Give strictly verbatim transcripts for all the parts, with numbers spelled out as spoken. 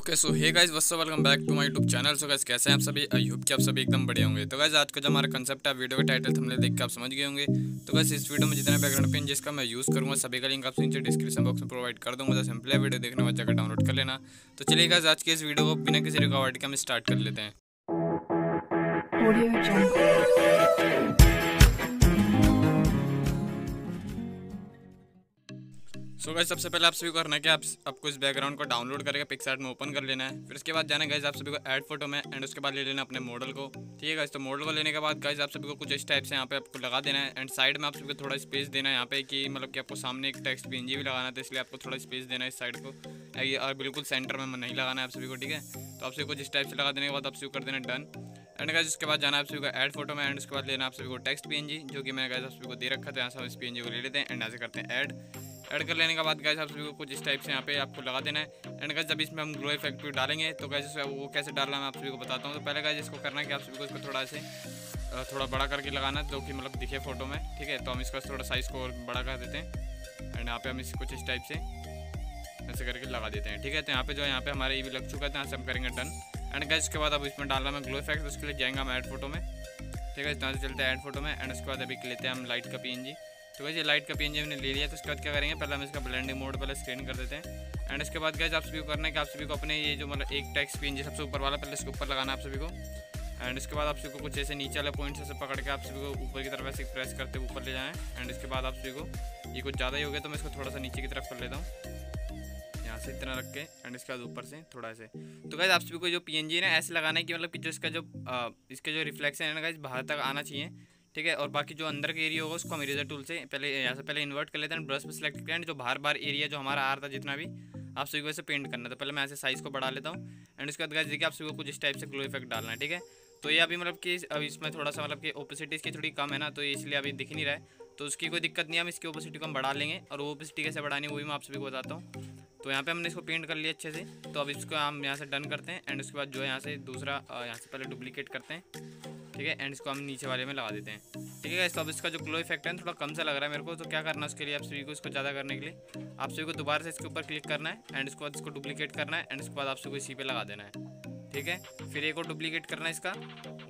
Okay so hey guys what's up welcome back to my YouTube channel. So guys कैसे हैं आप सभी, I hope कि आप सभी एकदम बढ़िया होंगे। तो गाइस आज का जो हमारा कंसेप्ट है, वीडियो का टाइटल हमने देख के आप समझ गए होंगे। तो गाइस इस वीडियो में जितने बैकग्राउंड पेन जिसका मैं यूज़ करूँगा सभी का लिंक आपसे नीचे डिस्क्रिप्शन बॉक्स में प्रोवाइड कर दूँगा। सिंपली वीडियो देखने में जाकर डाउनलोड कर लेना। तो चलिए गाइस आज के इस वीडियो को बिना किसी रुकावट के हम स्टार्ट कर लेते हैं। सो गाइस सबसे पहले आप सभी को करना है कि आप आपको इस बैकग्राउंड को डाउनलोड करके पिक्सआर्ट में ओपन कर लेना है। फिर उसके बाद जाना है गाइस आप सभी को ऐड फोटो में एंड उसके बाद ले लेना अपने मॉडल को। ठीक है गाइस, तो मॉडल को लेने के बाद गाइस आप सभी को कुछ इस टाइप से यहाँ पे आपको लगा देना है एंड साइड में आप सभी को थोड़ा स्पेस देना है यहाँ पे, कि मतलब कि आपको सामने एक टेक्स्ट पीएनजी भी लगाना था, इसलिए आपको थोड़ा स्पेस देना है इस साइड को, और बिल्कुल सेंटर में नहीं लगाना है आप सभी को। ठीक है, तो आप सभी कुछ इस टाइप से लगा देने के बाद आप सभी को कर देना डन। एंड गाइस उसके बाद जाना है आप सभी को ऐड फोटो में एंड उसके बाद लेना आप सभी को टेक्स्ट पीएनजी, जो कि मैंने गाइस आप सभी को दे रखा था। यहाँ से हम इस पीएनजी को ले लेते हैं एंड ऐसे करते हैं ऐड। ऐड कर लेने के बाद गाइस आप सभी को कुछ इस टाइप से यहाँ पे आपको लगा देना है। एंड गाइस जब इसमें हम ग्लो इफेक्ट भी डालेंगे तो गाइस वो कैसे डालना है मैं आप सभी को बताता हूँ। तो पहले गाइस इसको करना है कि आप सभी को इसको थोड़ा से थोड़ा बड़ा करके लगाना है, जो कि मतलब दिखे फोटो में। ठीक है, तो हम इसका थोड़ा साइज को बड़ा कर देते हैं एंड यहाँ पे हम इस कुछ इस टाइप से ऐसे करके लगा देते हैं। ठीक है, तो यहाँ पे जो यहाँ पे हमारा ये भी लग चुका था, यहाँ से हम करेंगे डन। एंड गाइस इसके बाद अब इसमें डालना है ग्लो इफेक्ट, उसके लिए जाएंगे हम ऐड फोटो में। ठीक है, यहाँ से चलते हैं ऐड फोटो में एंड उसके बाद अभी लेते हैं हम लाइट का पीएनजी। तो वैसे लाइट का पीएनजी हमने ले लिया, तो उसके बाद क्या करेंगे, पहले हम इसका ब्लेंडिंग मोड पहले स्क्रीन कर देते हैं। एंड इसके बाद गाइस आप सभी को करना है कि आप सभी को अपने ये जो मतलब एक टेक्स्ट पीएनजी सबसे ऊपर वाला पहले इसके ऊपर लगाना है आप सभी को। एंड इसके बाद आप सभी को कुछ जैसे नीचे वाले पॉइंट से पकड़ के आप सभी को ऊपर की तरफ ऐसे प्रेस करते हुए ऊपर ले जाएँ। एंड इसके बाद आप सभी को ये कुछ ज़्यादा ही हो गया, तो मैं इसको थोड़ा सा नीचे की तरफ कर लेता हूँ, यहाँ से इतना रख के एंड इसके बाद ऊपर से थोड़ा से। तो गाइस आप सभी को जो पीएनजी ना ऐसे लगाना है कि मतलब कि जो इसका जो इसका जो रिफ्लेक्शन है ना गाइस बाहर तक आना चाहिए। ठीक है, और बाकी जो अंदर का एरिया होगा उसको हम इरेजर टूल से पहले यहाँ से पहले इन्वर्ट कर लेते हैं, ब्रश पर सेलेक्ट करते हैं। जो बाहर बाहर एरिया जो हमारा आ रहा था जितना भी आप सभी को वैसे पेंट करना था, पहले मैं ऐसे साइज़ को बढ़ा लेता हूँ। एंड उसके बाद गाइस देखिए आप सभी को कुछ इस टाइप से ग्लो इफेक्ट डालना है। ठीक है, तो ये अभी मतलब कि अब इसमें थोड़ा सा मतलब कि ओपेसिटी इसकी थोड़ी कम है ना, तो इसलिए अभी दिख नहीं रहा है, तो उसकी कोई दिक्कत नहीं है, हम इसकी ओपेसिटी को हम बढ़ा लेंगे। और ओपेसिटी कैसे बढ़ानी है वो भी मैं आप सभी को बताता हूँ। तो यहाँ पे हमने इसको पेंट कर लिया अच्छे से, तो अब इसको हम यहाँ से डन करते हैं। एंड उसके बाद जो है यहाँ से दूसरा यहाँ से पहले डुप्लीकेट करते हैं। ठीक है, एंड इसको हम नीचे वाले में लगा देते हैं। ठीक है गाइस, तो अब इसका जो ग्लो इफेक्ट है थोड़ा कम सा लग रहा है मेरे को, तो क्या करना है उसके लिए आप सभी को, इसको ज़्यादा करने के लिए आप सभी को दोबारा से इसके ऊपर क्लिक करना है एंड इसके बाद इसको डुप्लीकेट करना है एंड इसके बाद आप सभी को इसी पे लगा देना है। ठीक है, फिर एक और डुप्लीकेट करना है, इसका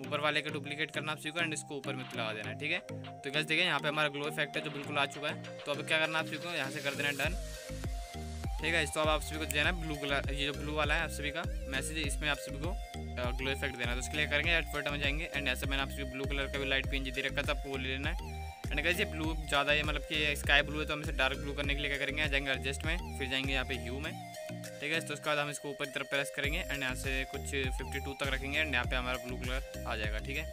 ऊपर वाले का डुप्लीकेट करना आप सभी को एंड इसको ऊपर में लगा देना है। ठीक है, तो गाइस देखिए यहाँ पे हमारा ग्लो इफेक्ट है जो बिल्कुल आ चुका है। तो अब क्या करना है आप सभी को यहाँ से कर देना है डन। ठीक है, तो अब आप सभी को देना है ब्लू कलर, ये जो ब्लू वाला है आप सभी का मैसेज, इसमें आप सभी को ग्लो इफेक्ट देना है। तो उसके लिए करेंगे ऐड फोटो में जाएंगे एंड ऐसे मैंने आप सभी ब्लू कलर का भी लाइट पीएनजी दे रखा था, आपको वो ले लेना है। एंड गाइस ये ब्लू ज़्यादा है मतलब कि स्काई ब्लू है, तो हम इसे डार्क ब्लू करने के लिए क्या करेंगे, जाएंगे एडजस्ट में, फिर जाएंगे यहाँ पे ह्यू में। ठीक है, तो उसके बाद हम इसको ऊपर की तरफ प्रेस करेंगे एंड यहाँ से कुछ फिफ्टी टू तक रखेंगे एंड यहाँ पे हमारा ब्लू कलर आ जाएगा। ठीक है,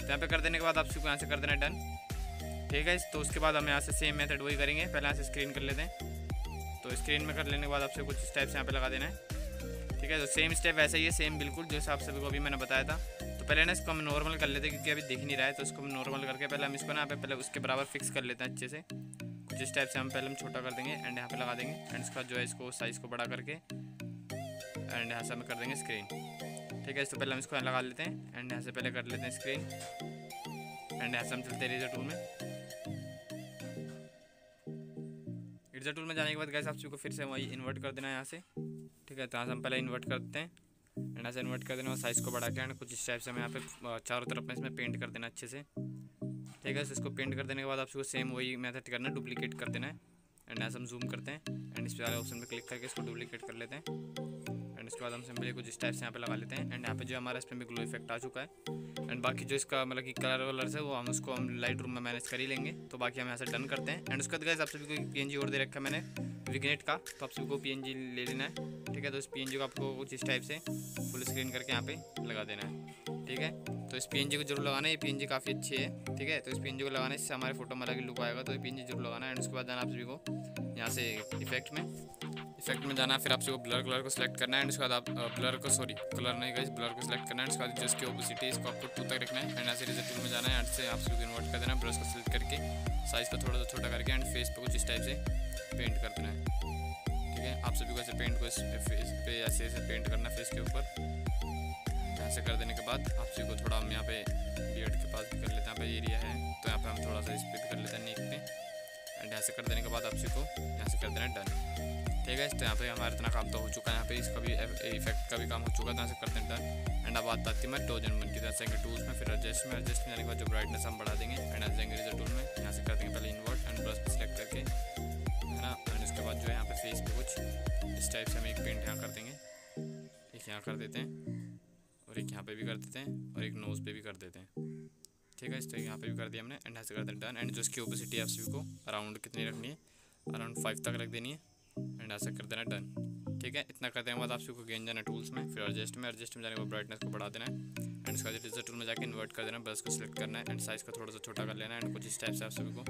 तो यहाँ पे कर देने के बाद आप सभी को यहाँ से कर देना है डन। ठीक है, तो उसके बाद हम यहाँ से सेम मेथड वही करेंगे, पहले यहाँ से स्क्रीन कर लेते हैं। तो स्क्रीन में कर लेने के बाद आपसे कुछ स्टेप्स यहाँ पे लगा देना है। ठीक है, तो सेम स्टेप वैसा ही है सेम बिल्कुल जैसे आप सभी को अभी मैंने बताया था। तो पहले ना इसको हम नॉर्मल कर लेते हैं, क्योंकि अभी दिख नहीं रहा है, तो इसको हम नॉर्मल करके पहले हम इसको ना यहाँ पे पहले उसके बराबर फिक्स कर लेते हैं अच्छे से। कुछ इस टाइप से हम पहले हम छोटा कर देंगे एंड यहाँ पे लगा देंगे एंड इसका जो है इसको साइज़ को बड़ा करके एंड यहाँ से हम कर देंगे स्क्रीन। ठीक है, तो पहले हम इसको लगा लेते हैं एंड यहाँ से पहले कर लेते हैं स्क्रीन एंड यहाँ से हम चलते हैं इरेजर टूल में। इरेजर टूल में जाने के बाद गाइस आप सभी को फिर से वही इन्वर्ट कर देना है यहाँ से। ठीक है, तो यहाँ से हम पहले इन्वर्ट कर देते हैं एंड यहाँ से इन्वर्ट कर देना, साइज़ को बढ़ा के एंड कुछ इस टाइप से हम यहाँ पे चारों तरफ में इसमें पेंट कर देना अच्छे से। ठीक है, तो इसको पेंट कर देने के बाद आप सभी को सेम वही मेथड करना है, डुप्लीकेट कर देना है एंड यहाँ से हम जूम करते हैं एंड इस वाले ऑप्शन पर क्लिक करके इसको डुप्लीकेट कर लेते हैं एंड इसके बाद हम सिंपली कुछ इस टाइप से यहाँ पे लगा लेते हैं एंड यहाँ पे जो हमारा इसमें भी ग्लो इफेक्ट आ चुका है। एंड बाकी जो इसका मतलब कि कलर वलर है वो हम उसको हम लाइट रूम में मैनेज कर ही लेंगे। तो बाकी हम यहाँ से डन करते हैं एंड उसके बाद गाइस आप सभी को पीएनजी और दे रखा है मैंने विग्नेट का, तो आप सभी को पीएनजी ले लेना है। ठीक है, तो इस पीएनजी को आपको कुछ इस टाइप से फुल स्क्रीन करके यहाँ पे लगा देना है। ठीक है, तो इस पीएनजी को जरूर लगाना है, ये पीएनजी काफ़ी अच्छी है। ठीक है, तो इस पीएनजी को लगाना है, इससे हमारे फोटो में अलग ही लुक आएगा, तो ये पीएनजी जरूर लगाना है। एंड उसके बाद जाना आप सभी को यहाँ से इफेक्ट में, इफेक्ट में जाना फिर आप सभी को ब्लर कलर को सिलेक्ट करना है एंड उसके बाद आप ब्लर को सॉरी कलर नहीं गाइस ब्लर को सिलेक्ट करना है। उसके बाद जो इसकी ओपेसिटी इसको आपको टू तक रखना है एंड ऐसे इरेजर टूल में जाना है एंड से आप सभी को इन्वर्ट कर देना, ब्रश को सिलेक्ट करके साइज़ को थोड़ा सा छोटा करके एंड फेस पर कुछ इस टाइप से पेंट कर देना है। ठीक है, आप सभी को ऐसे पेंट को फेस पे ऐसे ऐसे पेंट करना फेस के ऊपर। ऐसे कर देने के बाद आप सभी को थोड़ा हम यहाँ पे बियर्ड के पास कर लेते हैं, यहाँ पे एरिया है तो यहाँ पर हम थोड़ा सा स्प्लिट कर लेते हैं नेक पे एंड ऐसे कर देने के बाद आप सभी को यहाँ से कर देना डन। ठीक है, तो यहाँ पे हमारा इतना काम तो हो चुका है, यहाँ पे इसका भी इफेक्ट का भी काम हो चुका था, यहाँ से करते हैं डन। एंड अब बात आती है मैं टोजन बन की तरह से टूल्स में, फिर एडजस्ट में, एडजस्ट में जाने के बाद जो ब्राइटनेस हम बढ़ा देंगे एंड आ जाएंगे रिजल्ट टूल में, यहाँ से कर देंगे पहले इन्वर्ट एंड ब्रश सेलेक्ट करके, है ना। एंड उसके बाद जो है यहाँ पे फेस पे कुछ इस टाइप से हम एक पेंट यहाँ कर देंगे, एक यहाँ कर देते हैं और एक यहाँ पे भी कर देते हैं और एक नोज़ पे भी कर देते हैं, ठीक है। इस तरह यहाँ पे भी कर दिया हमने एंड ऐसे कर देते हैं डन। एंड जो इसकी ओपेसिटी है आप सभी को अराउंड कितनी रखनी है, अराउंड फाइव तक रख देनी है एंड ऐसा कर देना डन, ठीक है। इतना कर देने के बाद आप सभी को गेन जाना टूल्स में, फिर एडजस्ट में, एडजस्ट में जाने के बाद ब्राइटनेस को बढ़ा देना है एंड इसका जो डिजिटल टूल में जाकर इन्वर्ट कर देना, ब्रश को सिलेक्ट करना है एंड साइज़ को थोड़ा सा छोटा कर लेना है एंड कुछ इस टाइप से आप सभी को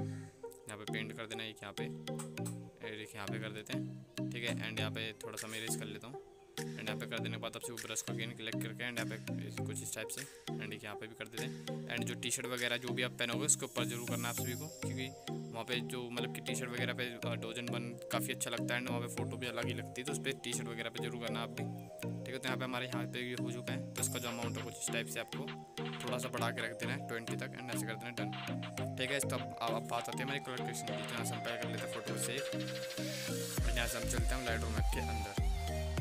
यहाँ पे पेंट कर देना है, एक यहाँ पे एक यहाँ पे कर देते हैं, ठीक है। एंड यहाँ पे थोड़ा सा मैं इरेज कर लेता हूँ एंड यहाँ पे कर देने के बाद आपसे ब्रश को गेन क्लिक करके एंड यहाँ पे कुछ इस टाइप से एंड यहाँ पे भी कर देते हैं। एंड जो टी शर्ट वगैरह जो भी आप पहनोगे उसके ऊपर जरूर करना आप सभी को, क्योंकि वहाँ पे जो मतलब कि टी शर्ट वगैरह पे डोजन बन काफ़ी अच्छा लगता है एंड वहाँ पे फोटो भी अलग ही लगती है, तो उस पर टी शर्ट वगैरह पे जरूर करना आप भी, ठीक है। तो यहाँ पे हमारे यहाँ पे हो चुका है, तो इसका जो अमाउंट है कुछ इस टाइप से आपको थोड़ा सा बढ़ा के रख देना है ट्वेंटी तक एंड ऐसे कर देना डन, ठीक है। तो अब बात आती है मेरी कलर करेक्शन की, जहाँ से हम पहले कर लेते हैं फोटो से और यहाँ से हम चलते हैं लाइट रूम के अंदर,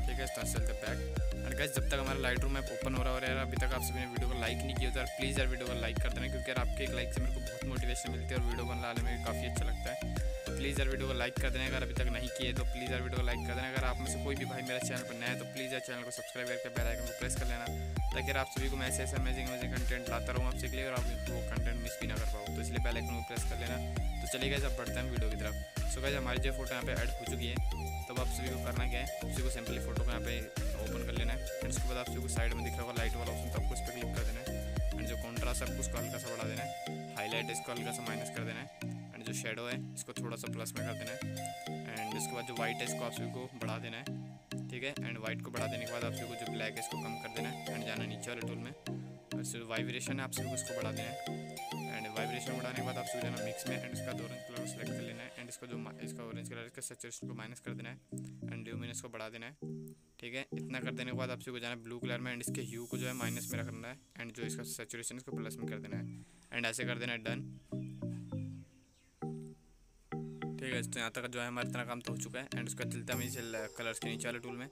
ठीक है। स्टार्ट चलते बैक। एंड गाइस जब तक हमारा लाइट रूम ऐप ओपन हो रहा हो रहा है, अभी तक आप सभी ने वीडियो को लाइक नहीं किया तो यार प्लीज़ यार वीडियो को लाइक कर देना, क्योंकि यार आपके एक लाइक से मेरे को बहुत मोटिवेशन मिलती है और वीडियो बनाने में भी काफ़ी अच्छा लगता है। तो प्लीज़ यार वीडियो को लाइक कर देना, अगर अभी तक नहीं किए तो प्लीज़ यार वीडियो को लाइक कर देना। अगर आप में से कोई भी भाई मेरा चैनल पर नया है तो प्लीज़ यार चैनल को सब्सक्राइब करके बेल आइकन को प्रेस कर लेना, ताकि यार आप सभी को मैं ऐसे ऐसे अमेजिंग अमेजिंग कंटेंट लाता रहूँ आपसे के लिए और आप वो कंटेंट मिस भी ना कर पाओ, तो इसलिए बेल आइकन को प्रेस कर लेना। तो चलिए गाइस अब बढ़ते हैं वीडियो की तरफ। सो गाइस हमारी जो फोटो यहाँ पे ऐड हो चुकी है, तब आप सभी को करना क्या है, उसी को सिंपली फोटो को यहाँ पे ओपन कर लेना है एंड उसके बाद आप सभी को साइड में दिख रहा होगा लाइट वाला ऑप्शन, तो आपको उस पर क्लिक कर देना है एंड जो कॉन्ट्रास्ट है आपको उसको हल्का सा बढ़ा देना है, हाईलाइट इसको हल्का सा माइनस कर देना है एंड जो शेडो है इसको थोड़ा सा प्लस में कर देना है एंड उसके बाद जो वाइट है इसको आप सभी को बढ़ा देना है, ठीक है। एंड वाइट को बढ़ा देने के बाद आप सभी को जो ब्लैक है इसको कम कर देना है एंड जाना नीचे वाले टूल में और सिर्फ वाइब्रेशन है आप सभी को उसको बढ़ा देना है एंड वाइब्रेशन बढ़ाने के बाद आप सभी जाना मिक्स में एंड उसका ऑरेंज कलर को सेलेक्ट कर लेना है एंड इसका जो इसका ऑरेंज कलर इसका सैचुरेशन को माइनस कर देना है एंड ल्यूमिनेंस को बढ़ा देना है, ठीक है। इतना कर देने के बाद आप सभी को जाना ब्लू कलर में एंड इसके ह्यू को जो है माइनस में रखना है एंड जो इसका सैचुरेशन इसको प्लस में कर देना है एंड ऐसे कर देना है डन, ठीक है। तो यहाँ तक जो है हमारा इतना काम तो हो चुका है एंड उसका चलता है इसे कलर्स के नीचे वाले टूल में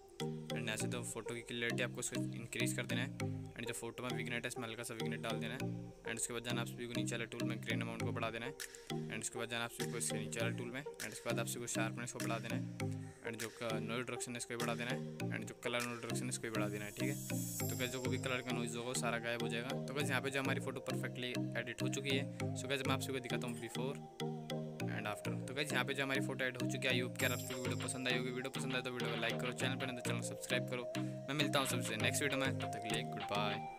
एंड ऐसे तो फोटो की क्लियरिटी आपको उसको इंक्रीज़ कर देना है एंड जो फोटो में विग्नेट है इसमें हल्का सा विग्नेट डाल देना है एंड उसके बाद जाना आप सभी को नीचे वाले टूल में ग्रेन अमाउंट को बढ़ा देना है एंड उसके बाद जाना आप सभी को इसके नीचे वाले टूल में एंड उसके बाद आप सभी को शार्पनेस को बढ़ा देना है एंड जो नॉइज़ रिडक्शन इसको भी बढ़ा देना है एंड जो कलर नॉइज़ रिडक्शन इसको भी बढ़ा देना है, ठीक है। तो क्या जो भी कलर का नॉइज़ होगा सारा गायब हो जाएगा। तो क्या यहाँ पे जो हमारी फोटो परफेक्टली एडिट हो चुकी है। सो क्या मैं आप सभी को दिखाता हूँ बिफोर एंड आफ्टर। तो गाइस यहाँ पे जो हमारी फोटो एड हो चुकी है, यूप क्या आप सभी को वीडियो पसंद आई होगी। वीडियो पसंद आए तो वीडियो को लाइक करो, चैनल पर नहीं तो चैनल सब्सक्राइब करो। मैं मिलता हूँ सबसे नेक्स्ट वीडियो में, तब तक के लिए गुड बाय।